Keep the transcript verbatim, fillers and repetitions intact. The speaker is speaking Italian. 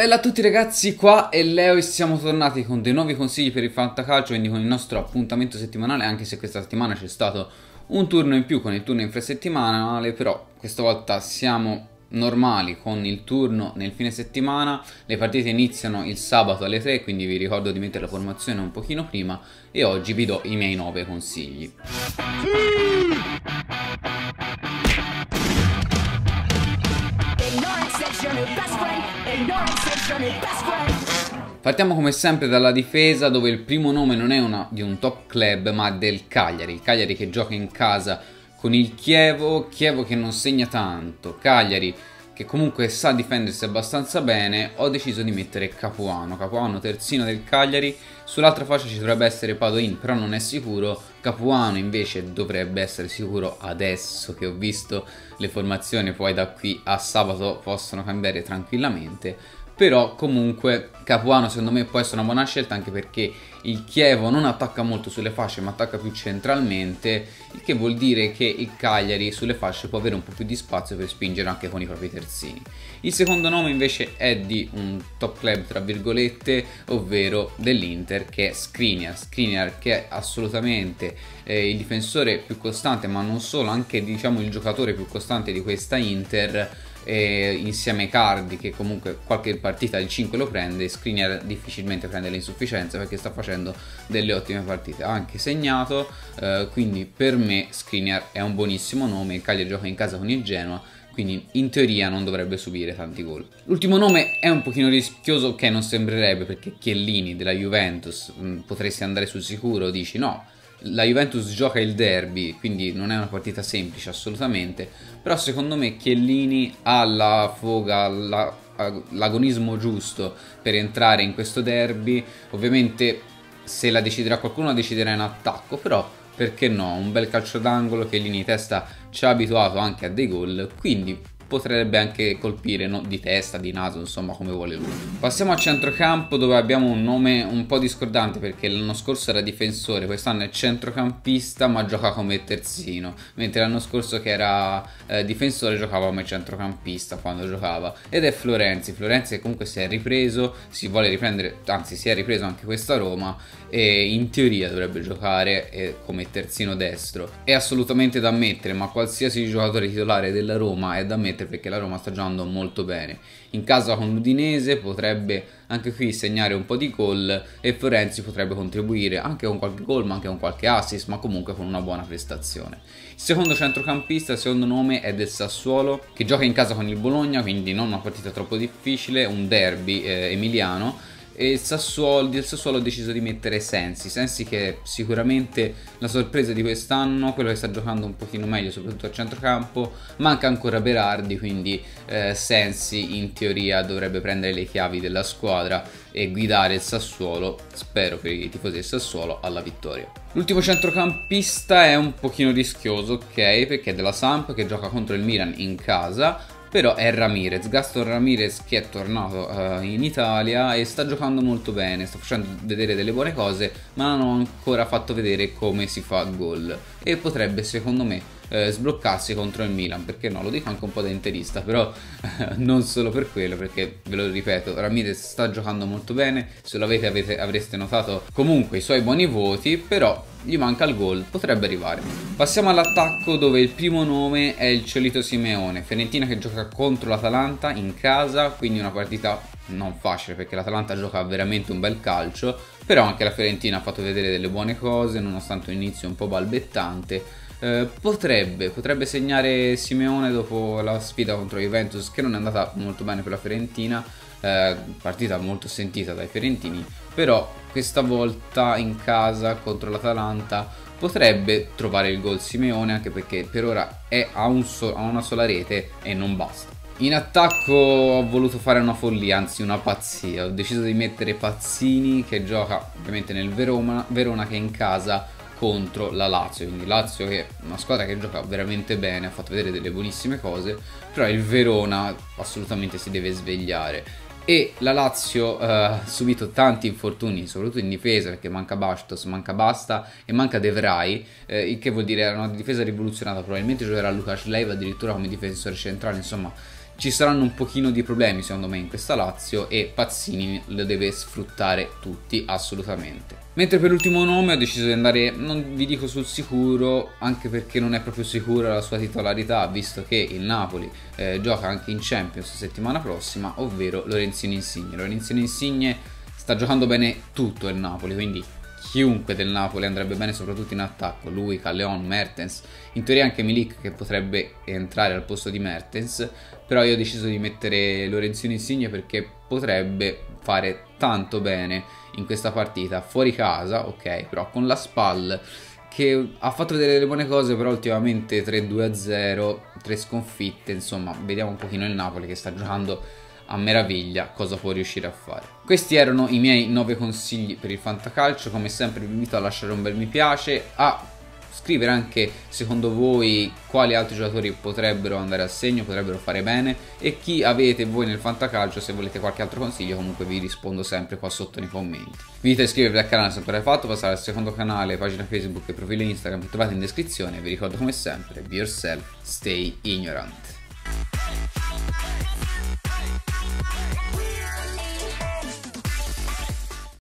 Bella a tutti ragazzi, qua è Leo e siamo tornati con dei nuovi consigli per il fantacalcio, quindi con il nostro appuntamento settimanale, anche se questa settimana c'è stato un turno in più con il turno infrasettimanale, però questa volta siamo normali con il turno nel fine settimana. Le partite iniziano il sabato alle tre, quindi vi ricordo di mettere la formazione un pochino prima e oggi vi do i miei nove consigli. Partiamo come sempre dalla difesa, dove il primo nome non è una, di un top club ma del Cagliari. Il Cagliari che gioca in casa con il Chievo, Chievo che non segna tanto, Cagliari che comunque sa difendersi abbastanza bene. Ho deciso di mettere Capuano, Capuano terzino del Cagliari. Sull'altra fascia ci dovrebbe essere Padoin, però non è sicuro. Capuano invece dovrebbe essere sicuro adesso che ho visto le formazioni, poi da qui a sabato possono cambiare tranquillamente. Però comunque Capuano secondo me può essere una buona scelta, anche perché il Chievo non attacca molto sulle fasce ma attacca più centralmente, il che vuol dire che il Cagliari sulle fasce può avere un po' più di spazio per spingere anche con i propri terzini. Il secondo nome invece è di un top club tra virgolette, ovvero dell'Inter, che è Skriniar. Skriniar che è assolutamente eh, il difensore più costante, ma non solo, anche diciamo il giocatore più costante di questa Inter. E insieme ai Cardi, che comunque qualche partita il cinque lo prende, Skriniar difficilmente prende l'insufficienza perché sta facendo delle ottime partite. Ha anche segnato, eh, quindi per me Skriniar è un buonissimo nome. Il Cagliari gioca in casa con il Genoa, quindi in teoria non dovrebbe subire tanti gol. L'ultimo nome è un pochino rischioso, che non sembrerebbe, perché Chiellini della Juventus mh, potresti andare sul sicuro, dici no. La Juventus gioca il derby, quindi non è una partita semplice assolutamente, però secondo me Chiellini ha la foga, l'agonismo giusto per entrare in questo derby. Ovviamente se la deciderà qualcuno la deciderà in attacco, però perché no, un bel calcio d'angolo, Chiellini testa ci ha abituato anche a dei gol, quindi potrebbe anche colpire, no, di testa, di naso, insomma come vuole lui. Passiamo al centrocampo, dove abbiamo un nome un po' discordante, perché l'anno scorso era difensore, quest'anno è centrocampista ma gioca come terzino, mentre l'anno scorso che era eh, difensore giocava come centrocampista quando giocava, ed è Florenzi. Florenzi che comunque si è ripreso, si vuole riprendere, anzi si è ripreso anche questa Roma, e in teoria dovrebbe giocare eh, come terzino destro. È assolutamente da mettere, ma qualsiasi giocatore titolare della Roma è da mettere, perché la Roma sta giocando molto bene. In casa con l'Udinese potrebbe anche qui segnare un po' di gol, e Florenzi potrebbe contribuire anche con qualche gol, ma anche con qualche assist, ma comunque con una buona prestazione. Il secondo centrocampista, il secondo nome è del Sassuolo, che gioca in casa con il Bologna, quindi non una partita troppo difficile, un derby eh, emiliano. E il Sassuolo, il Sassuolo ho deciso di mettere Sensi, Sensi che è sicuramente la sorpresa di quest'anno, quello che sta giocando un pochino meglio soprattutto al centrocampo. Manca ancora Berardi, quindi eh, Sensi in teoria dovrebbe prendere le chiavi della squadra e guidare il Sassuolo, spero per i tifosi del Sassuolo, alla vittoria. L'ultimo centrocampista è un pochino rischioso, ok, perché è della Samp che gioca contro il Milan in casa, però è Ramirez, Gaston Ramirez, che è tornato uh, in Italia e sta giocando molto bene, sta facendo vedere delle buone cose, ma non ho ancora fatto vedere come si fa gol, e potrebbe secondo me eh, sbloccarsi contro il Milan, perché no, lo dico anche un po' da interista, però eh, non solo per quello, perché ve lo ripeto, Ramirez sta giocando molto bene, se lo avete, avete avreste notato comunque i suoi buoni voti, però gli manca il gol, potrebbe arrivare. Passiamo all'attacco, dove il primo nome è il solito Simeone, Fiorentina che gioca contro l'Atalanta in casa, quindi una partita non facile perché l'Atalanta gioca veramente un bel calcio, però anche la Fiorentina ha fatto vedere delle buone cose nonostante un inizio un po' balbettante. Eh, potrebbe, potrebbe segnare Simeone dopo la sfida contro Juventus, che non è andata molto bene per la Fiorentina, eh, partita molto sentita dai fiorentini, però questa volta in casa contro l'Atalanta potrebbe trovare il gol Simeone, anche perché per ora è a, un so a una sola rete e non basta. In attacco ho voluto fare una follia, anzi una pazzia, ho deciso di mettere Pazzini che gioca ovviamente nel Verona, Verona che è in casa contro la Lazio, quindi Lazio che è una squadra che gioca veramente bene, ha fatto vedere delle buonissime cose, però il Verona assolutamente si deve svegliare, e la Lazio eh, ha subito tanti infortuni, soprattutto in difesa, perché manca Bastos, manca Basta e manca De Vrij, eh, il che vuol dire era una difesa rivoluzionata, probabilmente giocherà Lucas Leiva addirittura come difensore centrale, insomma ci saranno un pochino di problemi secondo me in questa Lazio e Pazzini lo deve sfruttare tutti assolutamente. Mentre per l'ultimo nome ho deciso di andare, non vi dico sul sicuro, anche perché non è proprio sicura la sua titolarità, visto che il Napoli eh, gioca anche in Champions settimana prossima, ovvero Lorenzo Insigne. Lorenzo Insigne sta giocando bene tutto il Napoli, quindi chiunque del Napoli andrebbe bene, soprattutto in attacco. Lui, Callejon, Mertens, in teoria anche Milik che potrebbe entrare al posto di Mertens, però io ho deciso di mettere Lorenzo Insigne perché potrebbe fare tanto bene in questa partita, fuori casa, ok, però con la S P A L che ha fatto delle buone cose, però ultimamente tre due a zero, tre sconfitte, insomma vediamo un pochino il Napoli che sta giocando a meraviglia cosa può riuscire a fare. Questi erano i miei nove consigli per il fantacalcio. Come sempre vi invito a lasciare un bel mi piace, a scrivere anche secondo voi quali altri giocatori potrebbero andare a segno, potrebbero fare bene, e chi avete voi nel fantacalcio. Se volete qualche altro consiglio comunque vi rispondo sempre qua sotto nei commenti. Vi invito a iscrivervi al canale se non l'avete fatto, passare al secondo canale, pagina Facebook e profilo Instagram che trovate in descrizione. Vi ricordo come sempre, be yourself, stay ignorant.